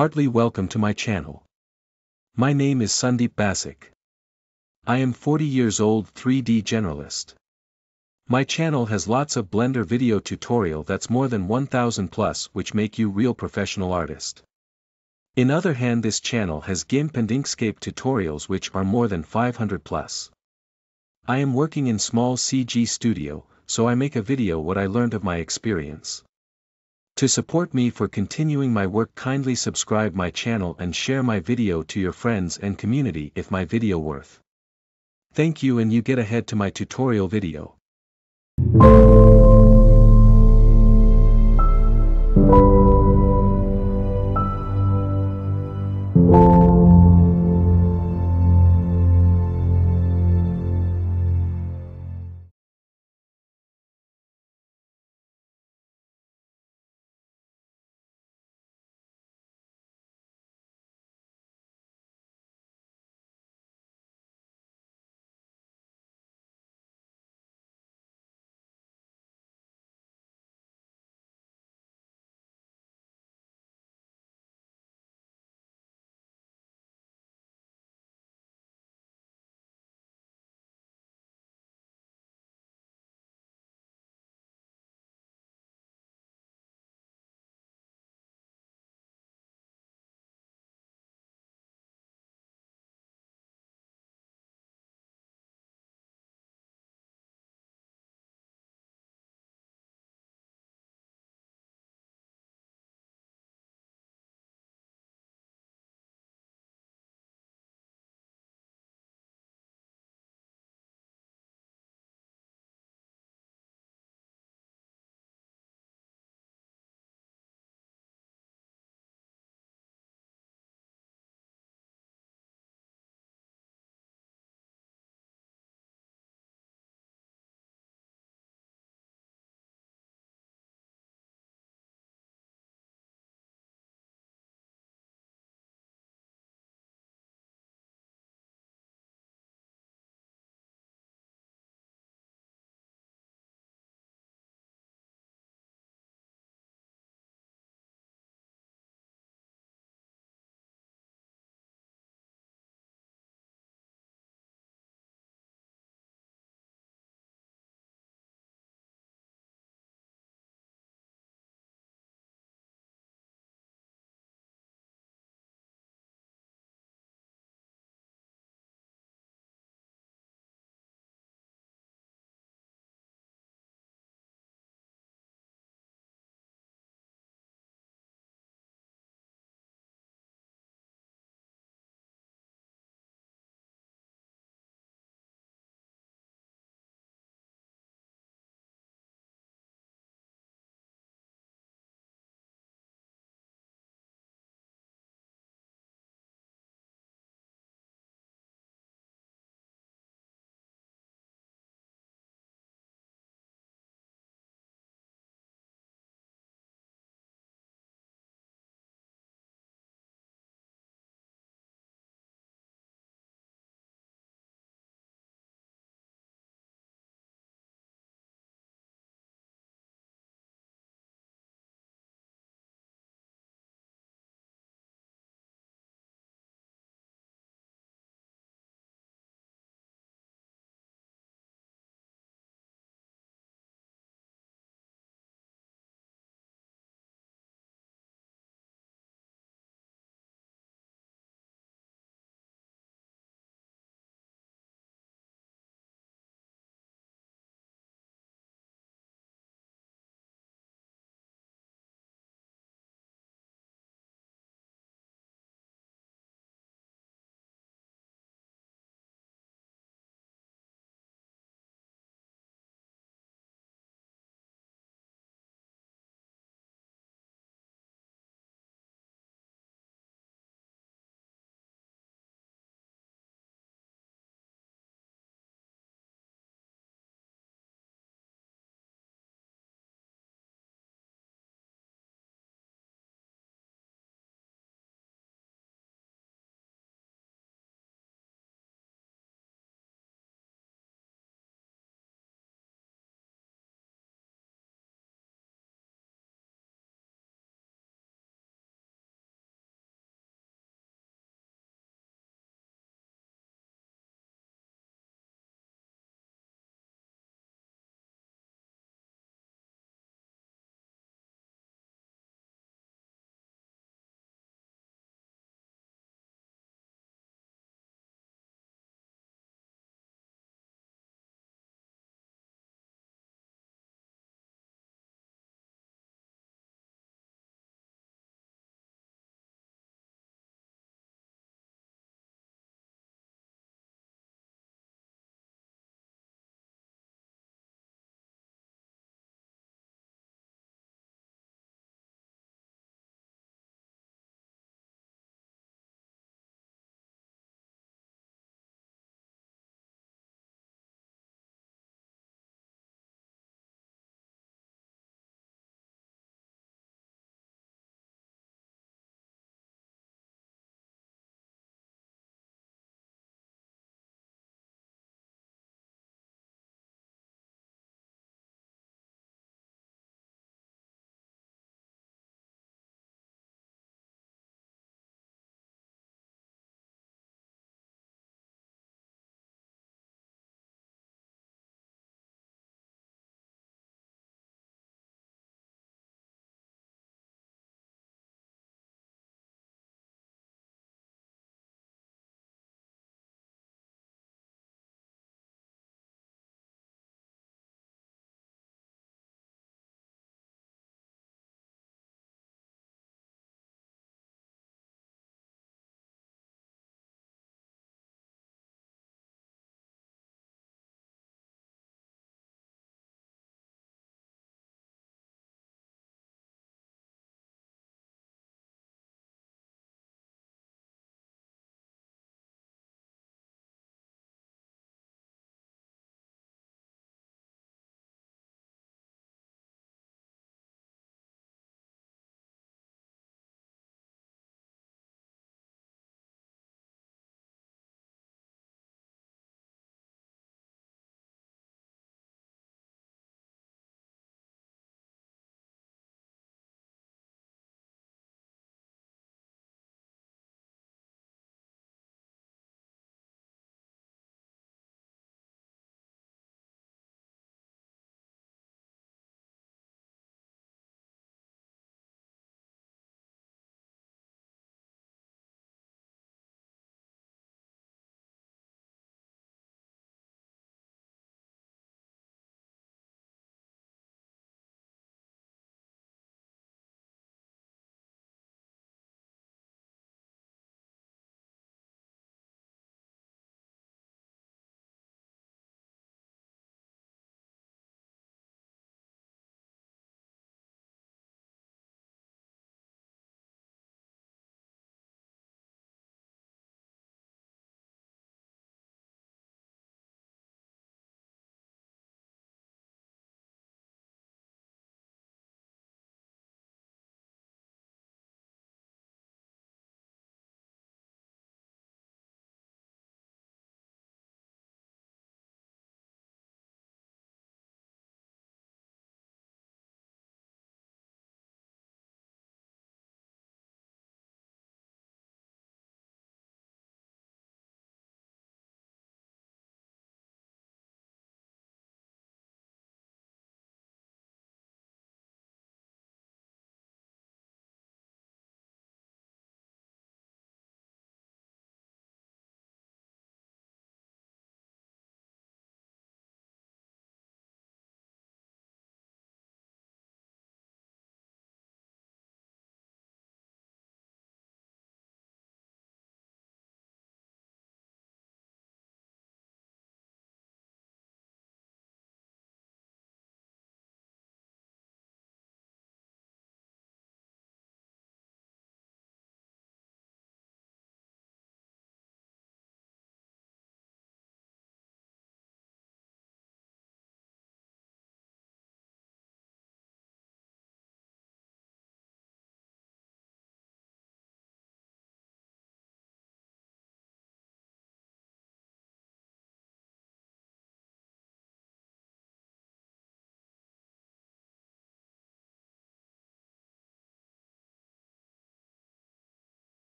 Heartily welcome to my channel. My name is Sandeep Basik. I am 40 years old 3D generalist. My channel has lots of Blender video tutorial that's more than 1000 plus which make you real professional artist. In other hand this channel has GIMP and Inkscape tutorials which are more than 500 plus. I am working in small CG studio, so I make a video what I learned of my experience. To support me for continuing my work, kindly subscribe my channel and share my video to your friends and community if my video worth. Thank you, and you get ahead to my tutorial video.